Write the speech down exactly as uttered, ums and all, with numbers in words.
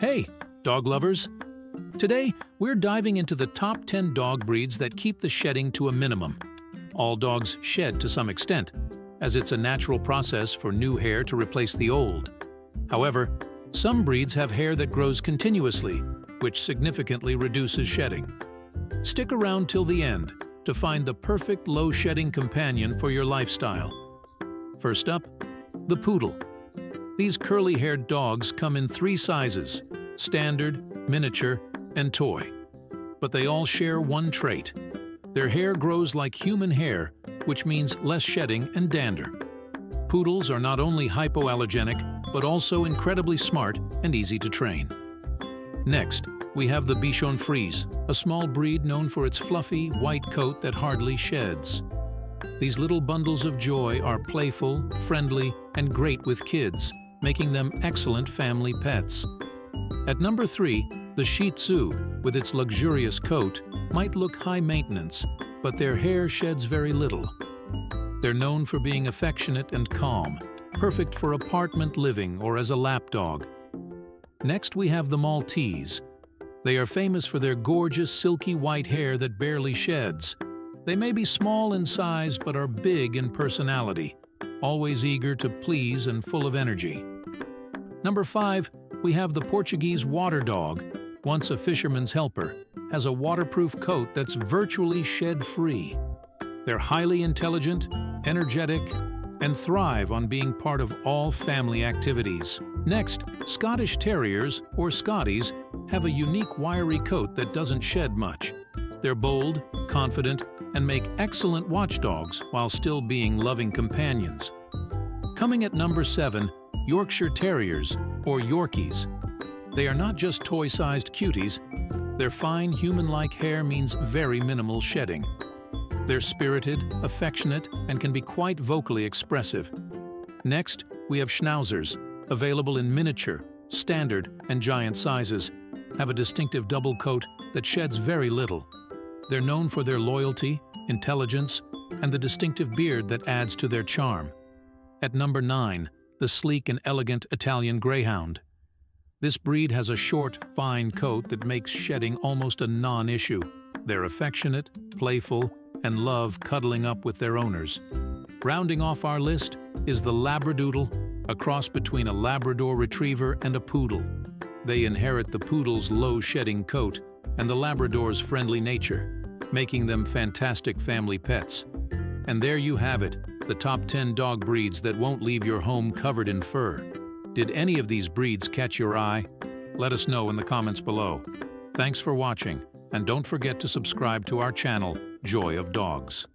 Hey, dog lovers! Today, we're diving into the top ten dog breeds that keep the shedding to a minimum. All dogs shed to some extent, as it's a natural process for new hair to replace the old. However, some breeds have hair that grows continuously, which significantly reduces shedding. Stick around till the end to find the perfect low-shedding companion for your lifestyle. First up, the poodle. These curly-haired dogs come in three sizes: standard, miniature, and toy. But they all share one trait. Their hair grows like human hair, which means less shedding and dander. Poodles are not only hypoallergenic, but also incredibly smart and easy to train. Next, we have the bichon frise, a small breed known for its fluffy, white coat that hardly sheds. These little bundles of joy are playful, friendly, and great with kids, making them excellent family pets. At number three, the Shih Tzu, with its luxurious coat, might look high maintenance, but their hair sheds very little. They're known for being affectionate and calm, perfect for apartment living or as a lapdog. Next, we have the Maltese. They are famous for their gorgeous, silky white hair that barely sheds. They may be small in size, but are big in personality, always eager to please and full of energy. Number five, we have the Portuguese water dog, once a fisherman's helper, has a waterproof coat that's virtually shed-free. They're highly intelligent, energetic, and thrive on being part of all family activities. Next, Scottish Terriers, or Scotties, have a unique wiry coat that doesn't shed much. They're bold, confident, and make excellent watchdogs while still being loving companions. Coming at number seven, Yorkshire Terriers, or Yorkies. They are not just toy-sized cuties. Their fine, human-like hair means very minimal shedding. They're spirited, affectionate, and can be quite vocally expressive. Next, we have schnauzers, available in miniature, standard, and giant sizes, have a distinctive double coat that sheds very little. They're known for their loyalty, intelligence, and the distinctive beard that adds to their charm. At number nine, the sleek and elegant Italian Greyhound. This breed has a short, fine coat that makes shedding almost a non-issue. They're affectionate, playful, and love cuddling up with their owners. Rounding off our list is the Labradoodle, a cross between a Labrador Retriever and a Poodle. They inherit the Poodle's low-shedding coat and the Labrador's friendly nature, making them fantastic family pets. And there you have it, the top ten dog breeds that won't leave your home covered in fur. Did any of these breeds catch your eye? Let us know in the comments below. Thanks for watching, and don't forget to subscribe to our channel, Joy of Dogs.